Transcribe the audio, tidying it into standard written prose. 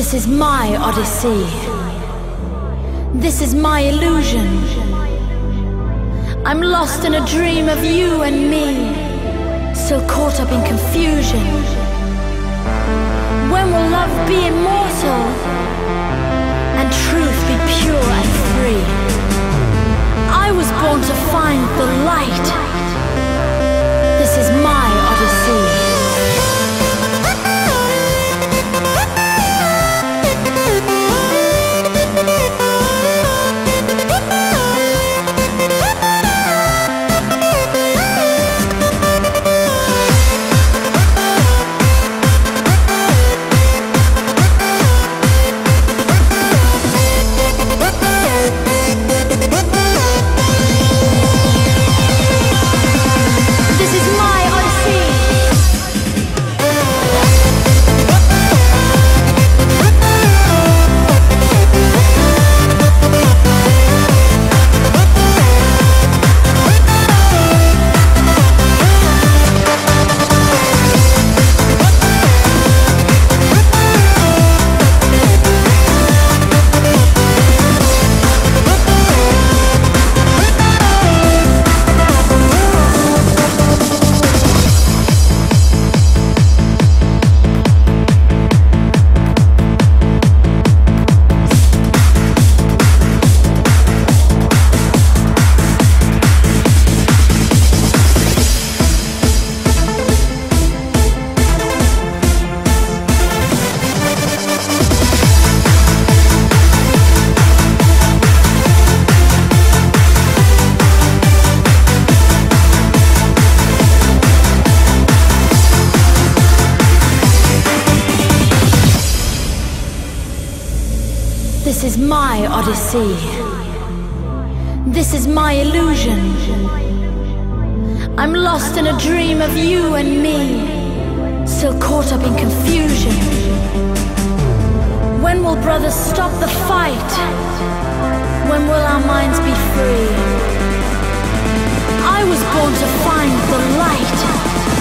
This is my odyssey. This is my illusion. I'm lost in a dream of you and me, so caught up in confusion. When will love be immortal and truth be pure and free? I was born to find the light. This is my odyssey. This is my odyssey. This is my illusion. I'm lost in a dream of you and me, so caught up in confusion. When will brothers stop the fight? When will our minds be free? I was born to find the light.